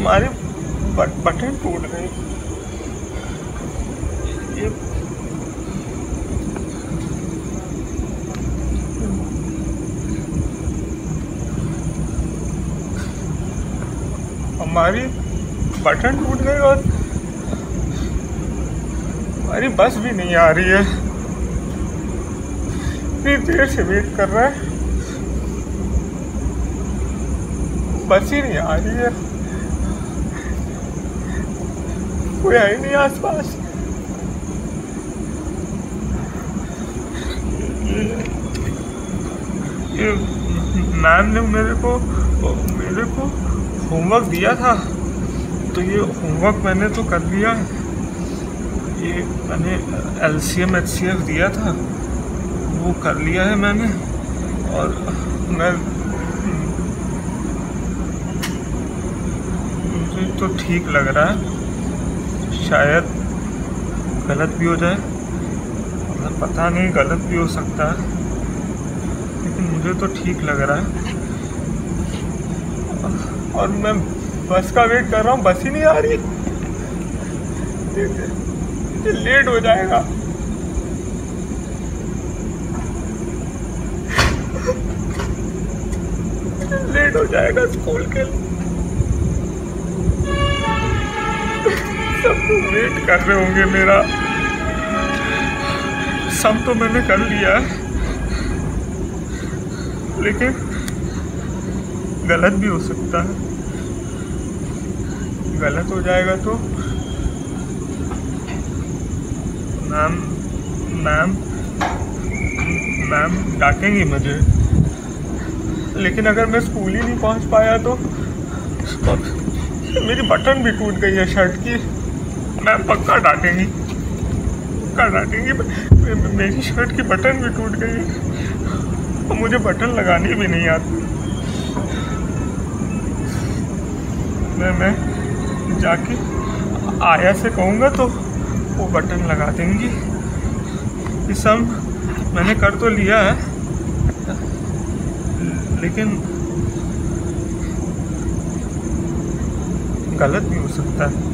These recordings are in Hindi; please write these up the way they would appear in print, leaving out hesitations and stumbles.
हमारे बटन टूट गए। हमारी बटन टूट गए और हमारी बस भी नहीं आ रही है। इतनी देर से वेट कर रहा है, बस ही नहीं आ रही है। कोई है नहीं आसपास। मैम ने मेरे को होमवर्क दिया था, तो ये होमवर्क मैंने तो कर लिया। ये मैंने LCM HCF दिया था, वो कर लिया है मैंने। और मैं मुझे तो ठीक लग रहा है, शायद गलत भी हो जाए, पता नहीं, गलत भी हो सकता है, लेकिन मुझे तो ठीक लग रहा है। और मैं बस का वेट कर रहा हूँ, बस ही नहीं आ रही। देखते लेट हो जाएगा। लेट हो जाएगा स्कूल के लिए। सब तो वेट कर रहे होंगे मेरा। सब तो मैंने कर लिया है, लेकिन गलत भी हो सकता है। गलत हो जाएगा तो मैम डांटेंगी मुझे। लेकिन अगर मैं स्कूल ही नहीं पहुंच पाया तो मेरी बटन भी टूट गई है शर्ट की। मैम पक्का डांटेंगी। मेरी शर्ट की बटन भी टूट गई है और मुझे बटन लगानी भी नहीं आती। मैं जाके आया से कहूँगा तो वो बटन लगा देंगी। ये सब मैंने कर तो लिया है, लेकिन गलत भी हो सकता है।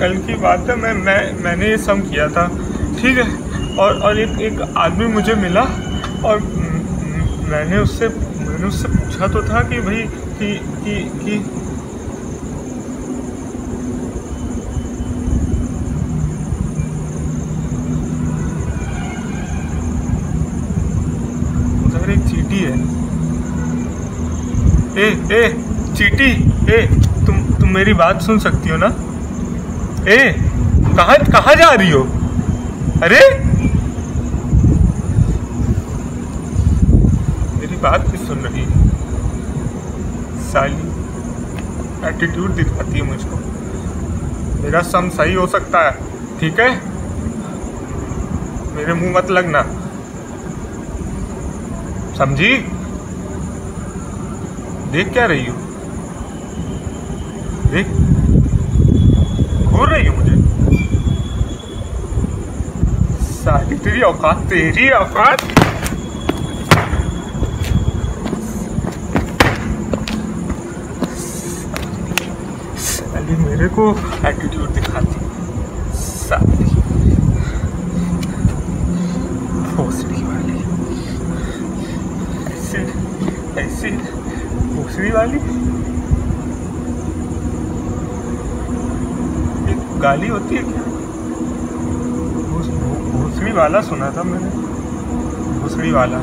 कल की बात है, मैंने ये सब किया था, ठीक है। और एक आदमी मुझे मिला और मैंने उससे पूछा तो था कि भाई कि चीटी है। ए चीटी, ए तुम मेरी बात सुन सकती हो ना? ए कहाँ जा रही हो? अरे मेरी बात भी सुन रही है साली। एटीट्यूड दिखाती है मुझको। मेरा सम सही हो सकता है, ठीक है? मेरे मुंह मत लगना, समझी? देख क्या रही हो? देख घूर रही हो मुझे। सारी तेरी औकात। साली मेरे को एटीट्यूड दिखाती है साली। ऐसी दूसरी वाली एक गाली होती है क्या? दूसरी वाला सुना था मैंने। दूसरी वाला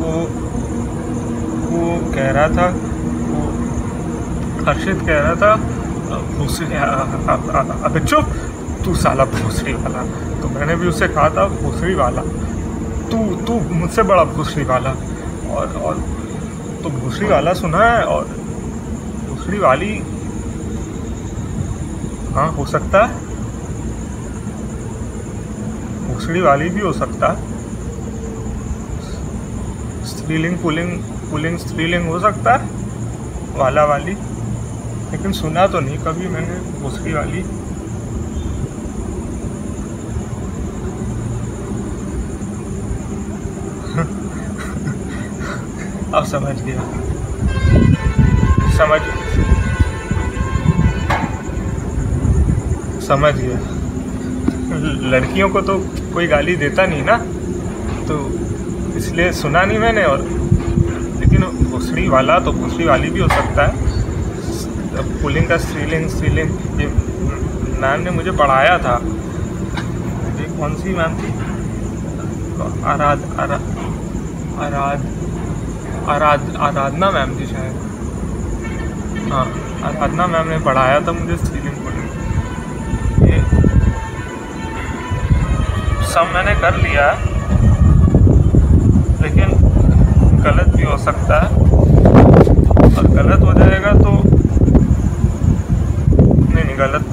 वो कह रहा था, वो हर्षित कह रहा था, दूसरी अबे चुप तू साला, दूसरी वाला। तो मैंने भी उसे कहा था, दूसरी वाला तू मुझसे बड़ा दूसरी वाला। और तो दूसरी वाला सुना है, और दूसरी वाली हाँ हो सकता है, दूसरी वाली भी हो सकता है। स्त्रीलिंग हो सकता है, वाला वाली। लेकिन सुना तो नहीं कभी मैंने दूसरी वाली। अब समझ गया, समझ गया। लड़कियों को तो कोई गाली देता नहीं ना, तो इसलिए सुना नहीं मैंने। और लेकिन भोसड़ी वाला तो भोसड़ी वाली भी हो सकता है। पुलिंग का स्त्रीलिंग, ये मैम ने मुझे पढ़ाया था। ये कौन सी मैम थी? आराधना मैम थी शायद। हाँ, आराधना मैम ने पढ़ाया था मुझे स्त्रीलिंग पुलिंग। ये सब मैंने कर लिया, लेकिन गलत भी हो सकता है। और गलत हो जाएगा तो नहीं, गलत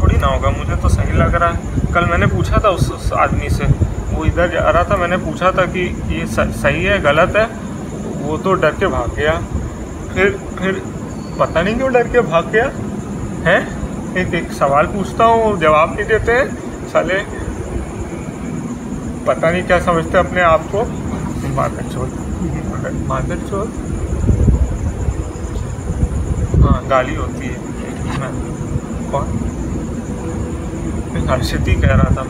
थोड़ी ना होगा, मुझे तो सही लग रहा है। कल मैंने पूछा था उस आदमी से, वो इधर आ रहा था, मैंने पूछा था कि ये सही है गलत है, वो तो डर के भाग गया। फिर पता नहीं क्यों डर के भाग गया है। एक सवाल पूछता हूँ और जवाब नहीं देते हैं साले, पता नहीं क्या समझते अपने आप को। मादर चोर। हाँ, गाली होती है। कौन? हर्षित ही कह रहा था,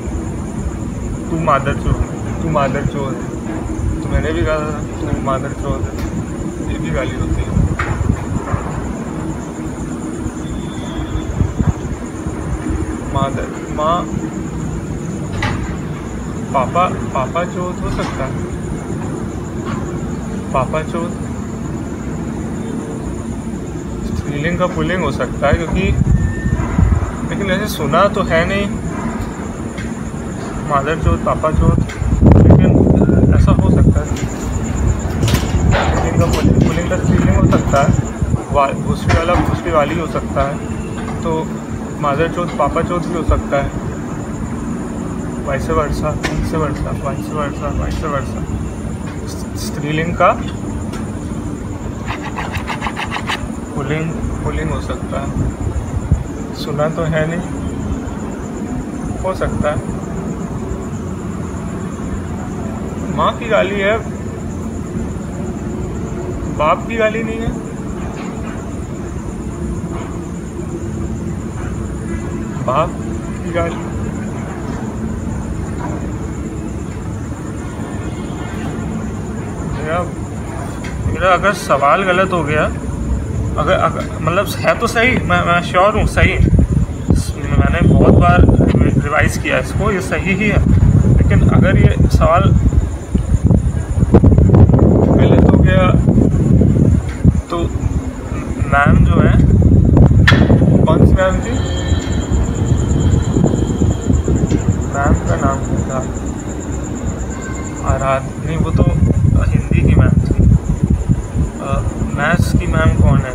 तू मादर चोर है। तो मैंने भी कहा था तू मादर चोर है, ये भी गाली होती है। पापा चौथ हो सकता है। पापा चौथ स्त्रीलिंग का पुल्लिंग हो सकता है, क्योंकि लेकिन ऐसे सुना तो है नहीं, मादर चौथ पापा चौथ, लेकिन ऐसा हो सकता है। पुल्लिंग का स्त्रीलिंग हो सकता है, भूसड़ी वाला भूसड़ी वाली हो सकता है, तो मादर चौथ पापा चौथ भी हो सकता है, वाइस वर्सा। स्त्रीलिंग का पुल्लिंग हो सकता है, सुना तो है नहीं, हो सकता है। माँ की गाली है, बाप की गाली नहीं है। बाप की गाली, मेरा अगर सवाल गलत हो गया, अगर मतलब है तो सही, मैं श्योर हूँ सही। मैंने बहुत बार रिवाइज किया इसको, ये सही ही है, लेकिन अगर ये सवाल गलत हो गया तो मैम जो है, कौन सी मैम थी? मैम का नाम था आराधनी, वो तो हिंदी की मैम थी। मैथ्स की मैम कौन है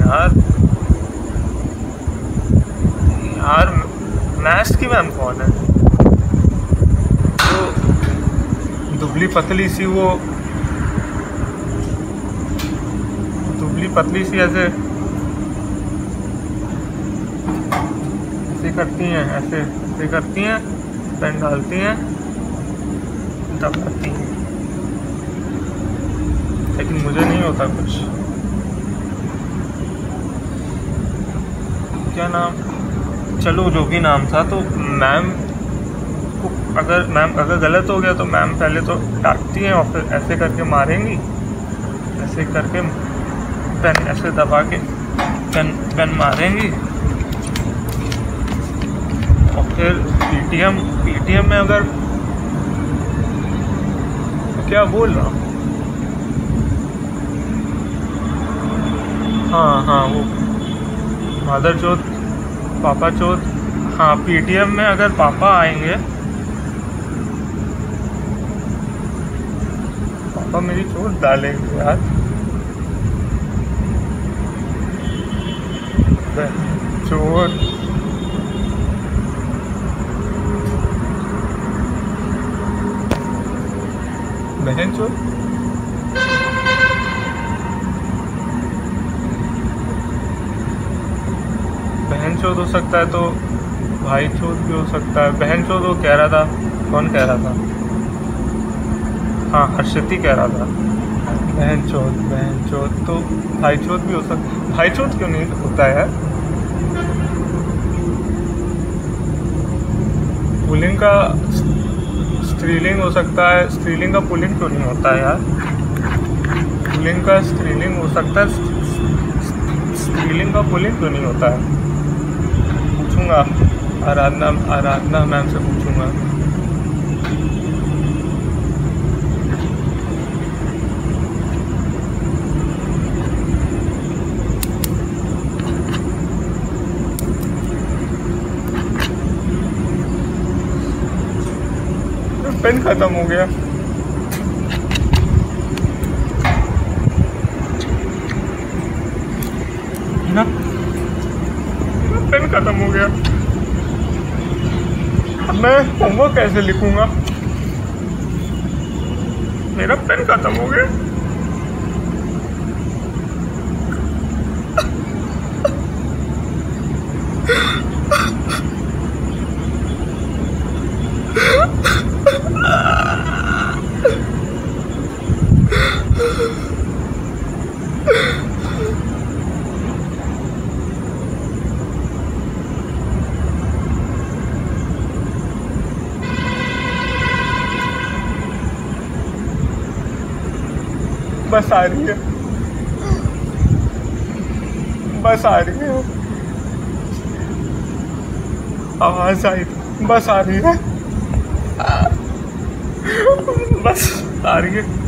यार? मैथ्स की मैम कौन है? तो दुबली पतली सी ऐसे करती हैं, ऐसे करती हैं, पेन डालती हैं, दबाती हैं, लेकिन मुझे नहीं होता कुछ। क्या नाम, चलो जो भी नाम था, तो मैम को अगर गलत हो गया तो मैम पहले तो डांटती हैं और फिर ऐसे करके मारेंगी, ऐसे करके पेन ऐसे दबा के पेन मारेंगी। और फिर पीटीएम में अगर, क्या बोल रहा हूँ? हाँ, वो मादर चौथ पापा चौथ। हाँ, पीटीएम में अगर पापा मेरी चोट डालेंगे यार। चोट बहन चोट चोद हो सकता है, तो भाई चोद भी हो सकता है। बहन चोद वो कह रहा था, कौन कह रहा था? हाँ, हर्षित ही कह रहा था। बहन चोत तो भाई चोत भी हो सकता, भाई चोत क्यों नहीं होता है। पुलिंग का स्त्रीलिंग हो सकता है, स्त्रीलिंग का पुलिंग क्यों नहीं होता है यार। पुलिंग का स्त्रीलिंग हो सकता है, स्त्रीलिंग का पुलिंग क्यों नहीं होता है। पूछूंगा आराधना मैम से पूछूंगा। पेन खत्म हो गया। पेन खत्म हो गया। अब मैं होमवर्क कैसे लिखूंगा, मेरा पेन खत्म हो गया। बस आ रही है आवाज आई। बस आ रही है